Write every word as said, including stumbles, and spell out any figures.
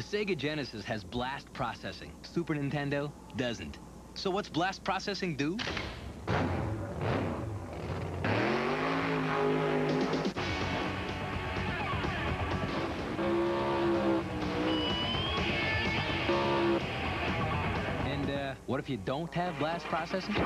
The Sega Genesis has blast processing. Super Nintendo doesn't. So what's blast processing do? And uh, what if you don't have blast processing?